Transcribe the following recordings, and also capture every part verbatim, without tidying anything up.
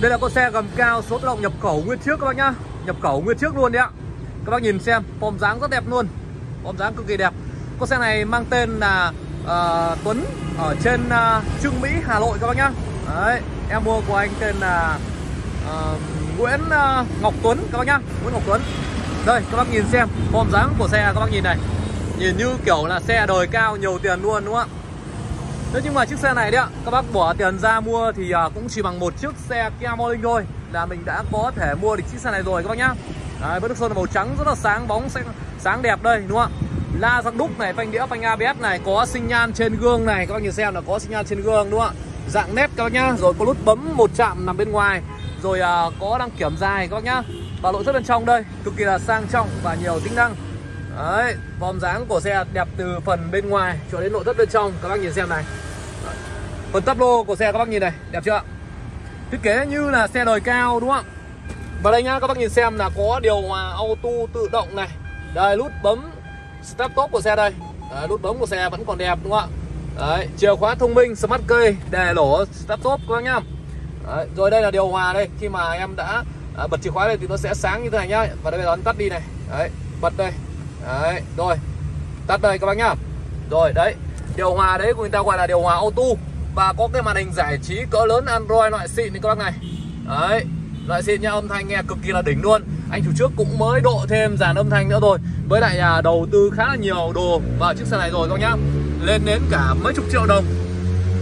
Đây là con xe gầm cao số tự động nhập khẩu nguyên chiếc các bác nhá. Nhập khẩu nguyên chiếc luôn đấy ạ. Các bác nhìn xem, form dáng rất đẹp luôn. Form dáng cực kỳ đẹp. Con xe này mang tên là uh, Tuấn ở trên uh, Trương Mỹ, Hà Nội các bác nhá. Đấy, em mua của anh tên là uh, Nguyễn uh, Ngọc Tuấn các bác nhá. Nguyễn Ngọc Tuấn. Đây, các bác nhìn xem form dáng của xe các bác nhìn này. Nhìn như kiểu là xe đời cao nhiều tiền luôn đúng không ạ? Thế nhưng mà chiếc xe này đấy ạ, các bác bỏ tiền ra mua thì cũng chỉ bằng một chiếc xe Kia Morning thôi là mình đã có thể mua được chiếc xe này rồi các bác nhá. Đấy, với nước sơn màu trắng rất là sáng bóng, sáng đẹp đây đúng không ạ? La dạng đúc này, phanh đĩa, phanh a bê ét này, có sinh nhan trên gương này, các bác nhìn xem là có sinh nhan trên gương đúng không ạ? Dạng nét các bác nhá, rồi có nút bấm một chạm nằm bên ngoài, rồi có đăng kiểm dài các bác nhá. Và nội thất bên trong đây cực kỳ là sang trọng và nhiều tính năng. Đấy, form dáng của xe đẹp từ phần bên ngoài cho đến nội thất bên trong, các bác nhìn xem này. Đấy. Phần tắp lô của xe các bác nhìn này, đẹp chưa ạ? Thiết kế như là xe đời cao đúng không ạ? Và đây nhá, các bác nhìn xem là có điều hòa auto tự động này. Đây, nút bấm start stop của xe đây. Đấy, nút bấm của xe vẫn còn đẹp đúng không ạ? Đấy, chìa khóa thông minh, smart key, đè nổ start stop các bác nhá. Đấy, rồi đây là điều hòa đây, khi mà em đã à, bật chìa khóa lên thì nó sẽ sáng như thế này nhá. Và đây bây giờ tắt đi này. Đấy, bật đây. Đấy, rồi tắt đây các bác nhá. Rồi đấy, điều hòa đấy của người ta gọi là điều hòa auto. Và có cái màn hình giải trí cỡ lớn Android loại xịn đấy các bác này. Đấy, loại xịn nha, âm thanh nghe cực kỳ là đỉnh luôn. Anh chủ trước cũng mới độ thêm dàn âm thanh nữa thôi. Với lại à, đầu tư khá là nhiều đồ vào chiếc xe này rồi các bác nhá. Lên đến cả mấy chục triệu đồng.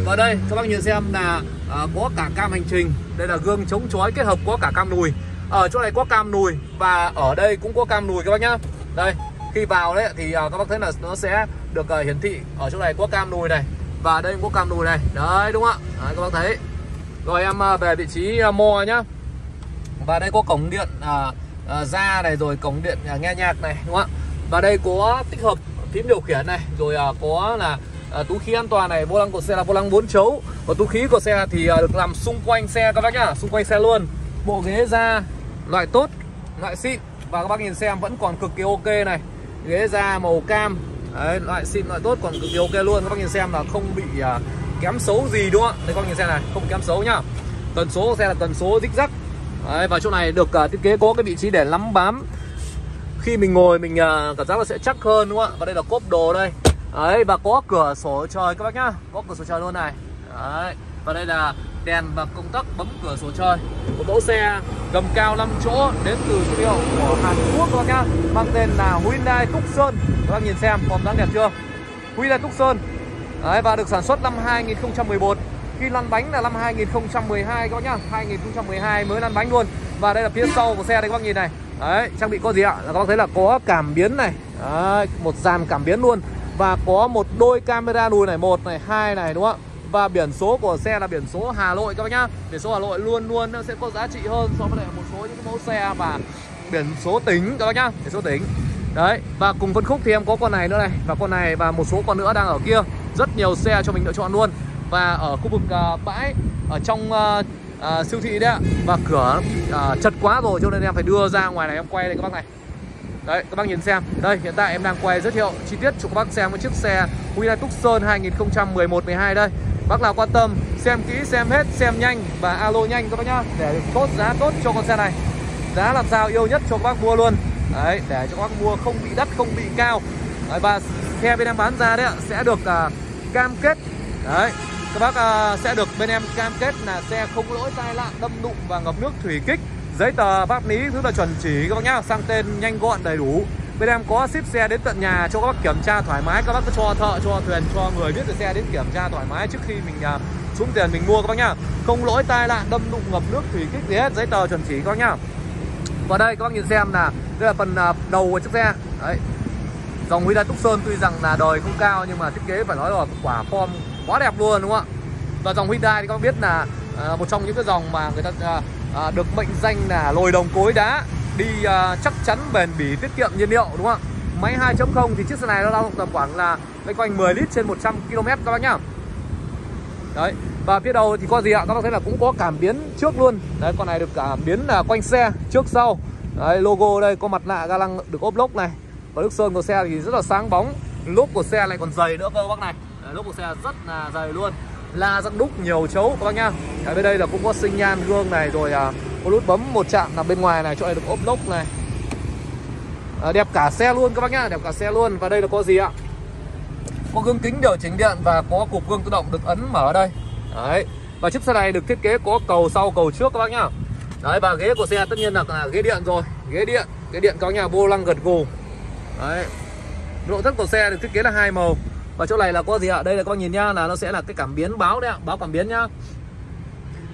Và đây các bác nhìn xem là à, có cả cam hành trình. Đây là gương chống chói kết hợp có cả cam lùi. Ở chỗ này có cam lùi và ở đây cũng có cam lùi các bác nhá. Đây, khi vào đấy thì các bác thấy là nó sẽ được hiển thị ở chỗ này có cam lùi này và đây có cam lùi này. Đấy đúng không ạ? Đấy, các bác thấy. Rồi em về vị trí mô nhá. Và đây có cổng điện à, à, ra này, rồi cổng điện à, nghe nhạc này đúng không ạ? Và đây có tích hợp phím điều khiển này, rồi à, có là à, túi khí an toàn này, vô lăng của xe là vô lăng bốn chấu. Và túi khí của xe thì à, được làm xung quanh xe các bác nhá, xung quanh xe luôn. Bộ ghế da loại tốt, loại xịn và các bác nhìn xem vẫn còn cực kỳ ok này. Ghế da màu cam. Đấy, loại xịn loại tốt còn cực kỳ ok luôn. Các bác nhìn xem là không bị à, kém xấu gì đúng không ạ? Đây các bác nhìn xem này, không kém xấu nhá. Tần số của xe là tần số rích rắc. Đấy, và chỗ này được à, thiết kế có cái vị trí để lắm bám. Khi mình ngồi mình à, cảm giác là sẽ chắc hơn đúng không ạ? Và đây là cốp đồ đây. Đấy, và có cửa sổ trời các bác nhá. Có cửa sổ trời luôn này. Đấy, và đây là đèn và công tắc bấm cửa sổ trời. Một mẫu xe gầm cao năm chỗ đến từ thương hiệu của Hàn Quốc các bác nhá, mang tên là Hyundai Tucson. Các bác nhìn xem form dáng đẹp chưa? Hyundai Tucson. Đấy, và được sản xuất năm hai nghìn không trăm mười một. Khi lăn bánh là năm hai nghìn không trăm mười hai các bác nhá, hai nghìn không trăm mười hai mới lăn bánh luôn. Và đây là phía sau của xe đây các bác nhìn này. Đấy, trang bị có gì ạ? Là các bác thấy là có cảm biến này. Đấy, một dàn cảm biến luôn và có một đôi camera lùi này, một này, hai này đúng không ạ? Và biển số của xe là biển số Hà Nội các bác nhá. Biển số Hà Nội luôn luôn nó sẽ có giá trị hơn so với lại một số những cái mẫu xe và biển số tỉnh các bác nhá, biển số tỉnh. Đấy, và cùng phân khúc thì em có con này nữa này, và con này và một số con nữa đang ở kia. Rất nhiều xe cho mình lựa chọn luôn. Và ở khu vực uh, bãi ở trong uh, uh, siêu thị đấy ạ. Và cửa uh, chật quá rồi cho nên em phải đưa ra ngoài này em quay đây các bác này. Đấy, các bác nhìn xem. Đây, hiện tại em đang quay giới thiệu chi tiết cho các bác xem với chiếc xe Hyundai Tucson hai nghìn không trăm mười một mười hai đây. Bác nào quan tâm xem kỹ, xem hết, xem nhanh và alo nhanh các bác nhá, để được tốt giá tốt cho con xe này, giá làm sao yêu nhất cho các bác mua luôn. Đấy, để cho các bác mua không bị đắt, không bị cao. Đấy, và xe bên em bán ra đấy sẽ được uh, cam kết. Đấy, các bác uh, sẽ được bên em cam kết là xe không có lỗi tai nạn, đâm đụng và ngập nước, thủy kích, giấy tờ pháp lý thứ là chuẩn chỉ các bác nhá, sang tên nhanh gọn đầy đủ. Bên em có ship xe đến tận nhà cho các bác kiểm tra thoải mái. Các bác cứ cho thợ, cho thuyền, cho người biết về xe đến kiểm tra thoải mái trước khi mình uh, xuống tiền mình mua các bác nhá. Không lỗi tai nạn, đâm đụng, ngập nước, thủy kích gì hết, giấy tờ chuẩn chỉ các bác nhá. Và đây các bác nhìn xem là đây là phần uh, đầu của chiếc xe. Đấy, dòng Hyundai Tucson tuy rằng là đời không cao nhưng mà thiết kế phải nói là quả form quá đẹp luôn đúng không ạ? Và dòng Hyundai thì các bác biết là uh, một trong những cái dòng mà người ta uh, uh, được mệnh danh là lồi đồng cối đá, đi uh, chắc chắn, bền bỉ, tiết kiệm nhiên liệu đúng không ạ? Máy hai chấm không thì chiếc xe này nó lao động tầm khoảng là loanh quanh mười lít trên một trăm ki lô mét các bác nhá. Đấy, và phía đầu thì có gì ạ? Các bác thấy là cũng có cảm biến trước luôn. Đấy, con này được cảm biến là quanh xe trước sau. Đấy, logo đây có mặt nạ ga lăng được ốp lốc này. Và nước sơn của xe thì rất là sáng bóng. Lốp của xe này còn dày nữa cơ bác này. Đấy, lốp của xe rất là dày luôn. la răng đúc nhiều chấu các bác nhá. Đấy, bên đây là cũng có sinh nhan gương này, rồi à, có nút bấm một chạm nằm bên ngoài này, chỗ này được ốp lốc này. À, đẹp cả xe luôn các bác nhá, đẹp cả xe luôn. Và đây là có gì ạ? Có gương kính điều chỉnh điện và có cục gương tự động được ấn mở ở đây. Đấy. Và chiếc xe này được thiết kế có cầu sau cầu trước các bác nhá. Đấy, và ghế của xe tất nhiên là, là ghế điện rồi, ghế điện, ghế điện có nhà vô lăng gật gù. Đấy. Nội thất của xe được thiết kế là hai màu. Và chỗ này là có gì ạ? Đây là các bác nhìn nhá, là nó sẽ là cái cảm biến báo đấy ạ, báo cảm biến nhá.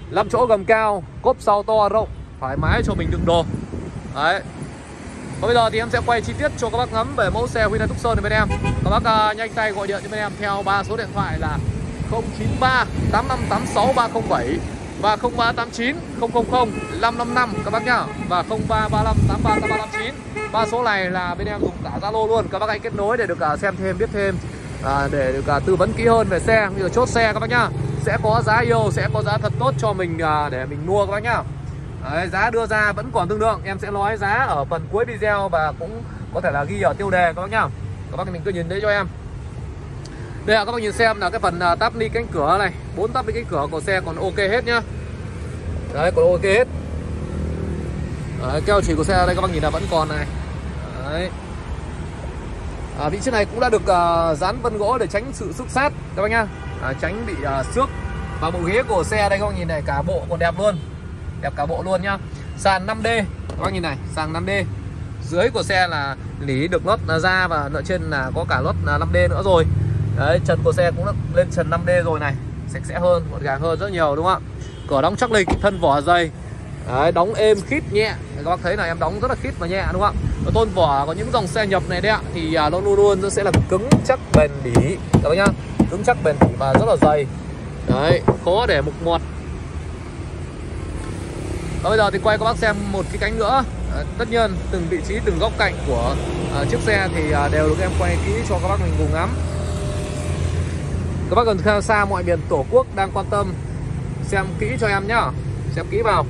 năm chỗ gầm cao, cốp sau to rộng, thoải mái cho mình đựng đồ. Đấy. Và bây giờ thì em sẽ quay chi tiết cho các bác ngắm về mẫu xe Hyundai Tucson này bên em. Các bác uh, nhanh tay gọi điện cho bên em theo ba số điện thoại là không chín ba tám năm tám sáu ba không bảy và không ba tám chín không không không năm năm năm các bác nhá, và không ba ba năm tám ba tám ba tám chín. Ba số này là bên em dùng cả Zalo luôn, các bác hãy kết nối để được uh, xem thêm, biết thêm, uh, để được uh, tư vấn kỹ hơn về xe, như là chốt xe các bác nhá. Sẽ có giá yêu, sẽ có giá thật tốt cho mình uh, để mình mua các bác nhá. Đấy, giá đưa ra vẫn còn tương đương, em sẽ nói giá ở phần cuối video và cũng có thể là ghi ở tiêu đề các bác nhá. Các bác mình cứ nhìn thấy cho em. Đây là các bác nhìn xem là cái phần táp ni cánh cửa này, bốn táp ni cánh cửa của xe còn ok hết nhá. Đấy, còn ok hết. Đấy, keo chỉ của xe đây các bác nhìn là vẫn còn này. Đấy. À, vị trí này cũng đã được uh, dán vân gỗ để tránh sự xước sát các bác nhá, à, tránh bị uh, xước. Và bộ ghế của xe đây các bác nhìn này, cả bộ còn đẹp luôn. Đẹp cả bộ luôn nhá. Sàn năm D các bác nhìn này, sàn năm D. Dưới của xe là nỉ được lót da và ở trên là có cả lót năm D nữa rồi. Đấy, trần của xe cũng lên trần năm D rồi này, sạch sẽ hơn, gọn gàng hơn rất nhiều đúng không ạ? Cửa đóng chắc lịch, thân vỏ dày. Đấy, đóng êm khít nhẹ. Các bác thấy là em đóng rất là khít và nhẹ đúng không ạ? Tôn vỏ có những dòng xe nhập này đấy ạ, thì nó luôn luôn sẽ là cứng chắc bền bỉ các bác nhá. Cứng chắc bền bỉ và rất là dày. Đấy, khó để mục mọt. Và bây giờ thì quay các bác xem một cái cánh nữa. À, tất nhiên từng vị trí, từng góc cạnh của à, chiếc xe thì à, đều được em quay kỹ cho các bác mình cùng ngắm. Các bác gần xa, xa mọi miền tổ quốc đang quan tâm xem kỹ cho em nhá, xem kỹ vào.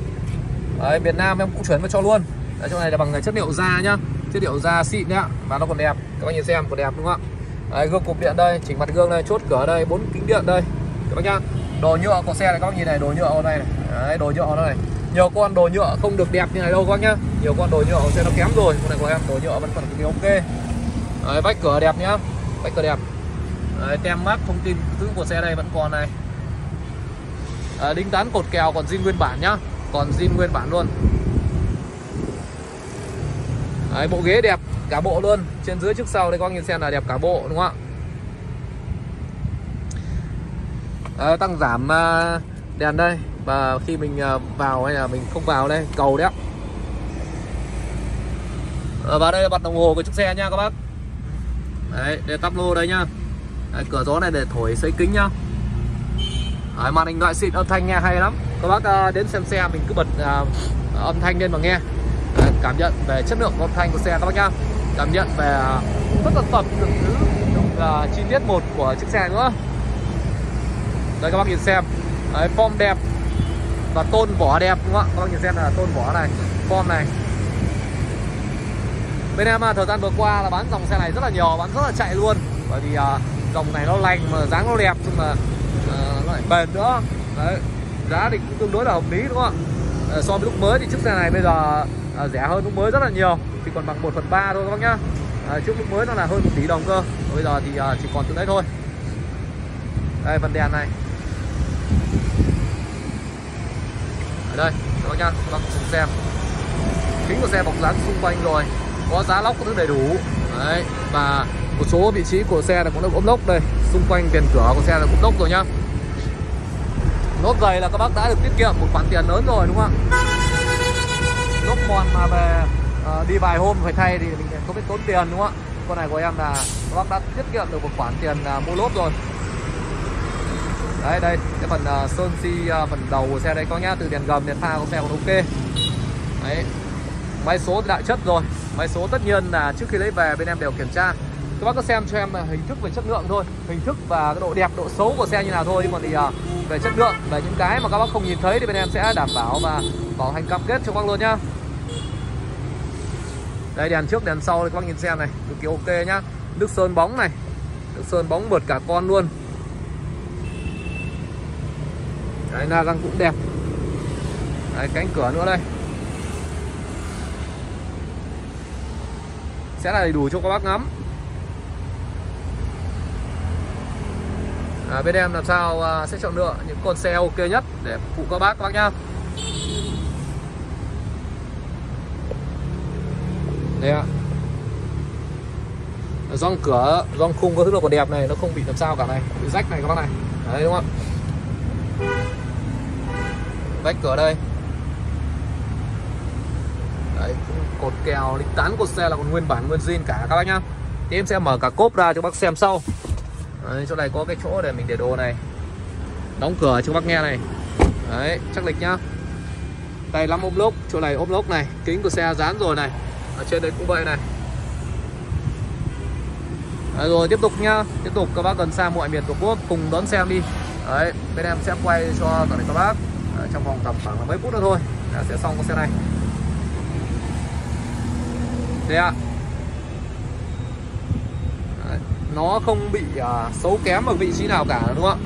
Đấy, Việt Nam em cũng chuyển vào cho luôn. Đấy, chỗ này là bằng chất liệu da nhá, chất liệu da xịn nhá, và nó còn đẹp. Các bác nhìn xem còn đẹp đúng không ạ? Đấy, gương cụp điện đây, chỉnh mặt gương đây, chốt cửa đây, bốn kính điện đây các bác nhá. Đồ nhựa của xe này các bác nhìn này, đồ nhựa ở đây này. Đấy, đồ nhựa ở đây này. Nhiều con đồ nhựa không được đẹp như này đâu các bác nhá. Nhiều con đồ nhựa của xe nó kém rồi. Con này của em đồ nhựa vẫn còn ok. Đấy, vách cửa đẹp nhá, vách cửa đẹp. Đấy, tem mác thông tin thứ của xe đây vẫn còn này. Đấy, đính dán cột kèo còn zin nguyên bản nhá, còn zin nguyên bản luôn. Đấy, bộ ghế đẹp cả bộ luôn, trên dưới trước sau đây các bác nhìn xem là đẹp cả bộ đúng không ạ? Đấy, tăng giảm đèn đây. Và khi mình vào hay là mình không vào đây, cầu đấy. Và đây là bật đồng hồ của chiếc xe nha các bác. Đấy, để tắp lô đây nhá. Đấy, cửa gió này để thổi sấy kính nhá. Đấy, màn hình loại xịn, âm thanh nghe hay lắm. Các bác đến xem xe mình cứ bật uh, âm thanh lên mà nghe. Đấy, cảm nhận về chất lượng âm thanh của xe các bác nhá. Cảm nhận về tất tần tật từng thứ, từng uh, chi tiết một của chiếc xe nữa. Đây các bác nhìn xem. Đấy, form đẹp và tôn vỏ đẹp đúng không ạ? Các bác nhìn xem là tôn vỏ này, form này. Bên em thời gian vừa qua là bán dòng xe này rất là nhiều, bán rất là chạy luôn. Bởi vì à, dòng này nó lành mà dáng nó đẹp, nhưng mà à, nó lại bền nữa. Đấy, giá thì cũng tương đối là hợp lý đúng không ạ? À, so với lúc mới thì chiếc xe này bây giờ à, rẻ hơn lúc mới rất là nhiều, chỉ còn bằng một phần ba thôi các bác nhá. À, trước lúc mới nó là hơn một tỷ đồng cơ, bây giờ thì à, chỉ còn từ đấy thôi. Đây, phần đèn này. Đây các bác nhá, các bác cùng xem. Kính của xe bọc dán xung quanh rồi, có giá lóc có thứ đầy đủ. Đấy, và một số vị trí của xe là cũng được ốp lốc đây, xung quanh viền cửa của xe là ốp lốc rồi nhá. Lốp dày là các bác đã được tiết kiệm một khoản tiền lớn rồi đúng không ạ? Lốp mòn mà về à, đi vài hôm phải thay thì mình không biết tốn tiền đúng không ạ? Con này của em là các bác đã tiết kiệm được một khoản tiền à, mua lốp rồi. Đấy, đây cái phần uh, sơn xi uh, phần đầu của xe đây có nhá, từ đèn gầm đèn pha của xe còn ok. Đấy, máy số đại chất rồi, máy số tất nhiên là trước khi lấy về bên em đều kiểm tra. Các bác cứ xem cho em là hình thức về chất lượng thôi, hình thức và cái độ đẹp độ xấu của xe như nào thôi, nhưng mà thì uh, về chất lượng, về những cái mà các bác không nhìn thấy thì bên em sẽ đảm bảo và bảo hành cam kết cho các bác luôn nhá. Đây, đèn trước đèn sau đây các bác nhìn xem này, cực kỳ ok nhá. Nước sơn bóng này, nước sơn bóng mượt cả con luôn. Đấy, na răng cũng đẹp. Đấy, cánh cửa nữa đây. Sẽ là đầy đủ cho các bác ngắm. À, bên em làm sao à, sẽ chọn lựa những con xe ok nhất để phụ các bác các bác nhá. Đây ạ. Gioăng cửa, gioăng khung có thứ độ còn đẹp này, nó không bị làm sao cả này, bị rách này các bác này. Đấy đúng không ạ? Vách cửa đây. Đấy, cột kèo, lịch tán cột xe là còn nguyên bản nguyên zin cả các bác nhá. Thì em sẽ mở cả cốp ra cho bác xem sau. Đấy, chỗ này có cái chỗ để mình để đồ này. Đóng cửa cho bác nghe này. Đấy, chắc lịch nhá. Tay lắm ốp lốc, chỗ này ốp lốc này, kính của xe dán rồi này. Ở trên đây cũng vậy này. Đấy, rồi tiếp tục nhá. Tiếp tục các bác gần xa mọi miền Tổ quốc cùng đón xem đi. Đấy, bên em sẽ quay cho cả các bác đấy, trong vòng tầm khoảng mấy phút nữa thôi đã sẽ xong con xe này. Đây ạ. Đấy, nó không bị uh, xấu kém ở vị trí nào cả đúng không ạ?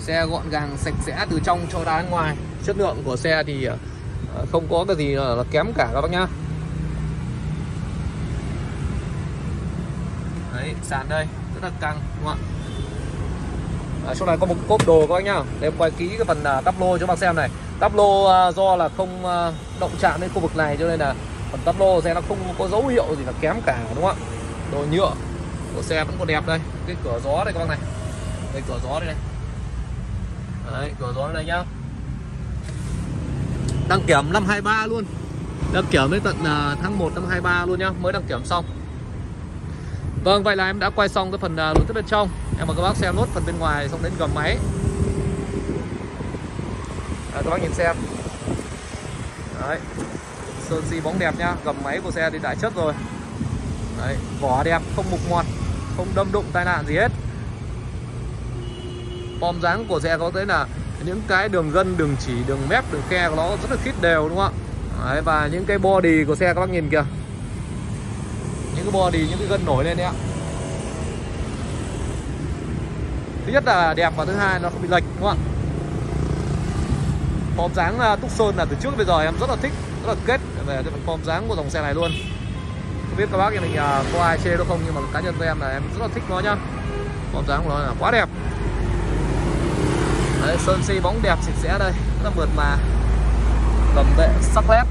Xe gọn gàng sạch sẽ từ trong cho ra ngoài. Chất lượng của xe thì uh, không có cái gì là kém cả các bác nhá. Đấy, sàn đây rất là căng đúng không ạ? À, chỗ này có một cốp đồ các anh nhá. Để em quay kỹ cái phần uh, tắp lô cho bác xem này. Tắp lô uh, do là không uh, động chạm đến khu vực này cho nên là phần tắp lô xe nó không có dấu hiệu gì là kém cả đúng không ạ? Đồ nhựa của xe vẫn còn đẹp đây. Cái cửa gió đây các bác này. Đây cửa gió đây này. Đấy, cửa gió đây nhá. Đăng kiểm năm hai ba luôn. Đăng kiểm đến tận uh, tháng một năm hai ba luôn nhá, mới đăng kiểm xong. Vâng, vậy là em đã quay xong cái phần nội thất bên trong. Em mời các bác xem nốt phần bên ngoài xong đến gầm máy. À, các bác nhìn xem. Đấy, sơn xi bóng đẹp nhá. Gầm máy của xe thì đã chất rồi. Đấy, vỏ đẹp, không mục mọt, không đâm đụng tai nạn gì hết. Form dáng của xe có tới là những cái đường gân, đường chỉ, đường mép, đường khe của nó rất là khít đều đúng không ạ? Đấy, và những cái body của xe các bác nhìn kìa. Những cái body, những cái gân nổi lên đấy ạ. Thứ nhất là đẹp và thứ hai nó không bị lệch đúng không ạ? Form dáng Tucson là từ trước bây giờ em rất là thích, rất là kết về cái form dáng của dòng xe này luôn. Không biết các bác thì mình có ai chê đâu không, nhưng mà cá nhân với em là em rất là thích nó nhá. Form dáng của nó là quá đẹp. Đấy, sơn xi bóng đẹp sạch sẽ đây, rất là mượt mà. Gầm bệ sắc lét.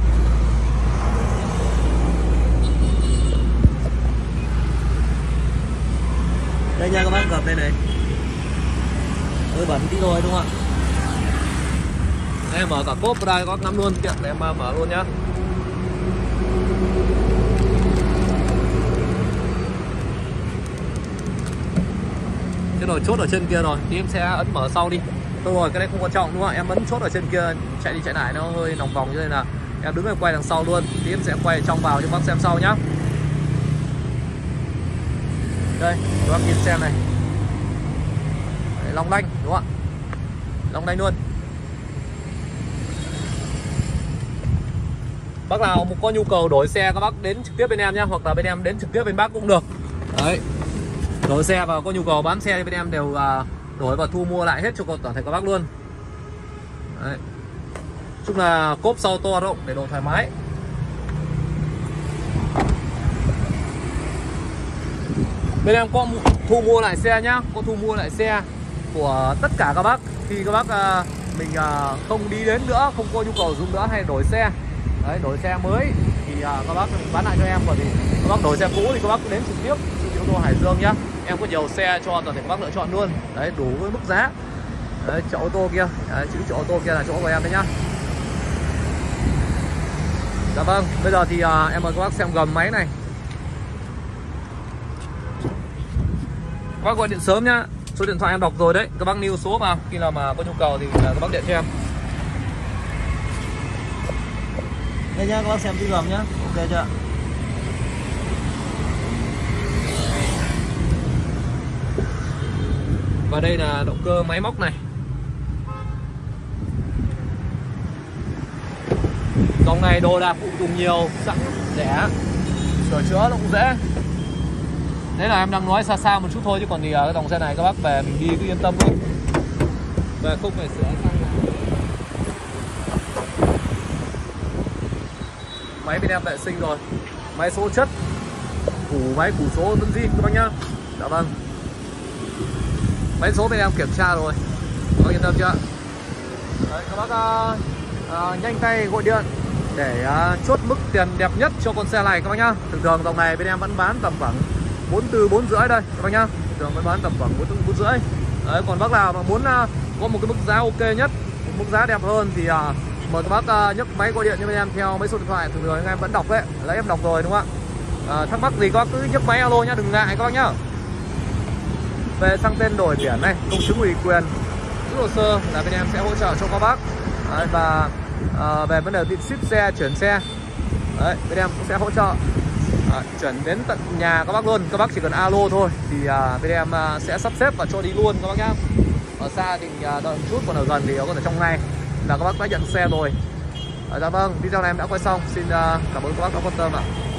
Đây nha các bác, gầm đây này. Hơi bẩn tí thôi đúng không ạ? Em mở cả cốp ra có ngắm luôn, tiện để em mở luôn nhá. Thế rồi chốt ở trên kia rồi, thì em sẽ ấn mở sau đi. Thôi rồi, cái này không quan trọng đúng không ạ? Em ấn chốt ở trên kia, chạy đi chạy lại nó hơi nòng vòng cho nên là em đứng em quay đằng sau luôn. Thì em sẽ quay trong vào cho bác xem sau nhá. Đây, các bác nhìn xem này. Long lanh đúng không ạ? Long lanh luôn. Bác nào có nhu cầu đổi xe các bác đến trực tiếp bên em nhá, hoặc là bên em đến trực tiếp bên bác cũng được. Đấy. Đổi xe và có nhu cầu bán xe thì bên em đều đổi và thu mua lại hết cho toàn thể các bác luôn. Đấy. Chung là cốp sau to rộng để đồ thoải mái. Bên em có thu mua lại xe nhá, có thu mua lại xe của tất cả các bác. Khi các bác à, mình à, không đi đến nữa, không có nhu cầu dùng nữa hay đổi xe. Đấy, đổi xe mới thì à, các bác mình bán lại cho em. Bởi vì các bác đổi xe cũ thì các bác cứ đến trực tiếp Toyota Hải Dương nhá. Em có nhiều xe cho toàn thể các bác lựa chọn luôn. Đấy, đủ với mức giá. Đấy, chỗ ô tô kia, đấy, chữ chỗ ô tô kia là chỗ của em đấy nhá. Dạ vâng, bây giờ thì à, em mời các bác xem gầm máy này. Các bác gọi điện sớm nhá, số điện thoại em đọc rồi đấy, các bác lưu số vào, khi nào mà có nhu cầu thì các bác điện cho em. Đây nhá, các bác xem cái gầm nhá, ok chưa? Và đây là động cơ máy móc này. Dòng này đồ đạc phụ tùng nhiều, sẵn rẻ, sửa chữa nó cũng dễ. Đấy là em đang nói xa xa một chút thôi, chứ còn thì ở cái dòng xe này các bác về mình đi cứ yên tâm luôn, về không phải sửa sang. Máy bên em vệ sinh rồi, máy số chất, củ máy củ số tân di các bác nhá. Dạ vâng, máy số bên em kiểm tra rồi, có yên tâm chưa? Đấy, các bác à, à, nhanh tay gọi điện để à, chốt mức tiền đẹp nhất cho con xe này các bác nhá. Thường thường dòng này bên em vẫn bán tầm khoảng bốn tư bốn rưỡi đây các bác nhá. Thường thường vẫn bán tầm khoảng bốn tư bốn rưỡi. Đấy, còn bác nào mà muốn à, có một cái mức giá ok nhất, một mức giá đẹp hơn thì à, mời các bác à, nhấc máy gọi điện cho bên em theo mấy số điện thoại thường thường anh em vẫn đọc đấy, lấy em đọc rồi đúng không ạ? À, thắc mắc gì các bác cứ nhấc máy alo nhá, đừng ngại các bác nhá. Về sang tên đổi biển này, công chứng ủy quyền, giữ hồ sơ là bên em sẽ hỗ trợ cho các bác. Đấy, và à, về vấn đề ship xe, chuyển xe, đấy, bên em cũng sẽ hỗ trợ à, chuyển đến tận nhà các bác luôn. Các bác chỉ cần alo thôi thì à, bên em à, sẽ sắp xếp và cho đi luôn các bác nhá. Ở xa thì à, đợi một chút, còn ở gần thì có thể trong ngày là các bác đã nhận xe rồi. À, dạ vâng, video này em đã quay xong. Xin à, cảm ơn các bác đã quan tâm ạ.